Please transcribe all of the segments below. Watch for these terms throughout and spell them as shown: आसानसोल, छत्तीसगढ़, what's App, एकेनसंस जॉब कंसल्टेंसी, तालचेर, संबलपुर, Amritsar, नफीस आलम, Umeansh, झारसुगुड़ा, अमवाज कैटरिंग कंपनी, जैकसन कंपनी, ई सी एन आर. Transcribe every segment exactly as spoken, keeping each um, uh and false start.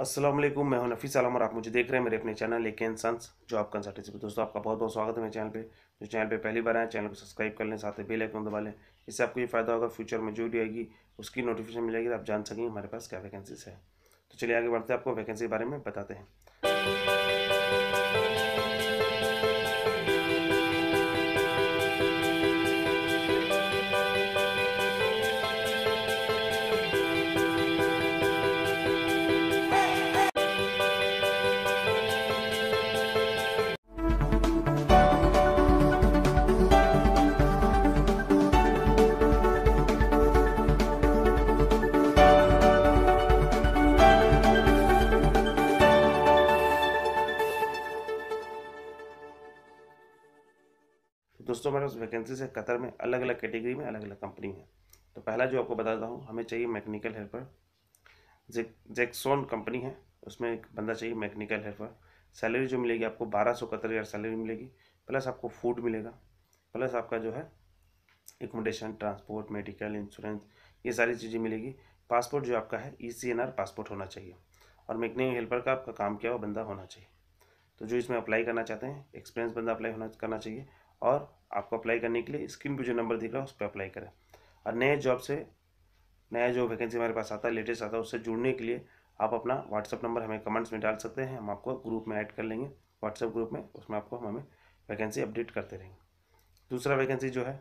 अस्सलाम वालेकुम, मैं हूं नफीस आलम और आप मुझे देख रहे हैं मेरे अपने चैनल एकेनसंस जॉब कंसल्टेंसी पे। दोस्तों आपका बहुत बहुत स्वागत है मेरे चैनल पे। जो चैनल पे पहली बार आए चैनल को सब्सक्राइब कर लें, साथ ही बेल आइकन दबा लें। इससे आपको ये फ़ायदा होगा फ्यूचर में जो वीडियो आएगी उसकी नोटिफिकेशन मिलेगी, तो आप जान सकेंगे हमारे पास क्या वैकेंसीज है। तो चलिए आगे बढ़ते हैं, आपको वैकेंसी के बारे में बताते हैं। दोस्तों हमारे पास वैकेंसी से कतर में अलग अलग कैटेगरी में अलग अलग कंपनी है। तो पहला जो आपको बताता हूँ, हमें चाहिए मैकेनिकल हेल्पर। जै जैकसन कंपनी है, उसमें एक बंदा चाहिए मैकेनिकल हेल्पर। सैलरी जो मिलेगी आपको बारह सौ कतर यार सैलरी मिलेगी, प्लस आपको फूड मिलेगा, प्लस आपका जो है एकोमोडेशन, ट्रांसपोर्ट, मेडिकल, इंश्योरेंस, ये सारी चीज़ें मिलेगी। पासपोर्ट जो आपका है ई सी एन आर passport होना चाहिए, और मैकेनिकल हेल्पर का आपका काम क्या हो बंदा होना चाहिए। तो जो इसमें अप्लाई करना चाहते हैं एक्सपीरियंस बंदा अप्लाई होना करना चाहिए, और आपको अप्लाई करने के लिए स्क्रीन पर जो नंबर दिख रहा है उस पर अप्लाई करें। और नए जॉब से नया जो वैकेंसी हमारे पास आता है, लेटेस्ट आता है, उससे जुड़ने के लिए आप अपना व्हाट्सअप नंबर हमें कमेंट्स में डाल सकते हैं। हम आपको ग्रुप में ऐड कर लेंगे, व्हाट्सअप ग्रुप में, उसमें आपको हम हमें वैकेंसी अपडेट करते रहेंगे। दूसरा वैकेंसी जो है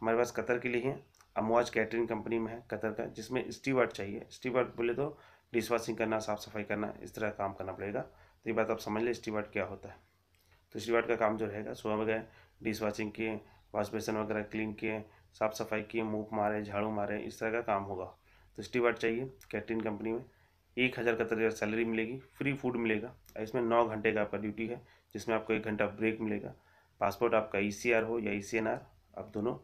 हमारे पास कतर के लिए है, अमवाज कैटरिंग कंपनी में है कतर का, जिसमें स्टीवर्ड चाहिए। स्टीवर्ड बोले तो डिश वॉशिंग करना, साफ़ सफाई करना, इस तरह काम करना पड़ेगा। तो ये बात आप समझ लें स्टीवर्ड क्या होता है। तो स्टीवर्ड का काम जो रहेगा, सुबह वगैरह डिश वॉशिंग किए, वॉश बेसन वगैरह क्लीन किए, साफ़ सफाई किए, मूव मारे, झाड़ू मारे, इस तरह का काम होगा। तो स्टीवर्ड चाहिए कैटरिंग कंपनी में। एक हज़ार कतर सैलरी मिलेगी, फ्री फूड मिलेगा, और इसमें नौ घंटे का आपका ड्यूटी है, जिसमें आपको एक घंटा ब्रेक मिलेगा। पासपोर्ट आपका ई सी आर हो या ई सी एन आर, आप दोनों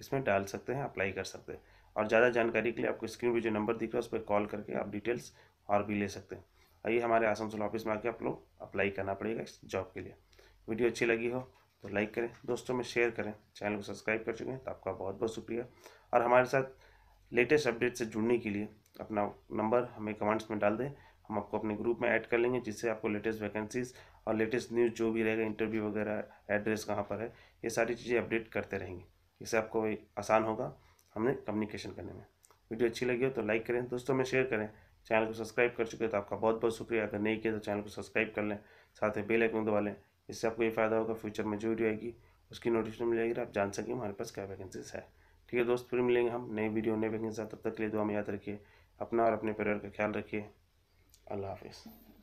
इसमें डाल सकते हैं, अप्लाई कर सकते हैं। और ज़्यादा जानकारी के लिए आपको स्क्रीन पर जो नंबर दिख रहा है उस पर कॉल करके आप डिटेल्स और भी ले सकते हैं। और ये हमारे आसानसोल ऑफिस में आके आप लोग अप्लाई करना पड़ेगा इस जॉब के लिए। वीडियो अच्छी लगी हो तो लाइक करें, दोस्तों में शेयर करें। चैनल को सब्सक्राइब कर चुके हैं तो आपका बहुत बहुत शुक्रिया। और हमारे साथ लेटेस्ट अपडेट से जुड़ने के लिए अपना नंबर हमें कमेंट्स में डाल दें, हम आपको अपने ग्रुप में ऐड कर लेंगे, जिससे आपको लेटेस्ट वैकेंसीज और लेटेस्ट न्यूज़ जो भी रहेगा, इंटरव्यू वगैरह, एड्रेस कहाँ पर है, ये सारी चीज़ें अपडेट करते रहेंगे। इससे आपको आसान होगा हमने कम्युनिकेशन करने में। वीडियो अच्छी लगी हो तो लाइक करें, दोस्तों में शेयर करें। चैनल को सब्सक्राइब कर चुके हैं तो आपका बहुत बहुत शुक्रिया। अगर नहीं किया तो चैनल को सब्सक्राइब कर लें, साथ ही बेल आइकन दबा लें। इससे आपको ये फ़ायदा होगा फ्यूचर में जो वीडियो आएगी उसकी नोटिफिकेशन मिलेगी, आप जान सकें हमारे पास क्या वैकेंसीज है। ठीक है दोस्त, फिर मिलेंगे हम नए वीडियो नए वैकेंसी। तब तक के लिए दुआ में याद रखिए, अपना और अपने परिवार का ख्याल रखिए। अल्लाह हाफिज़।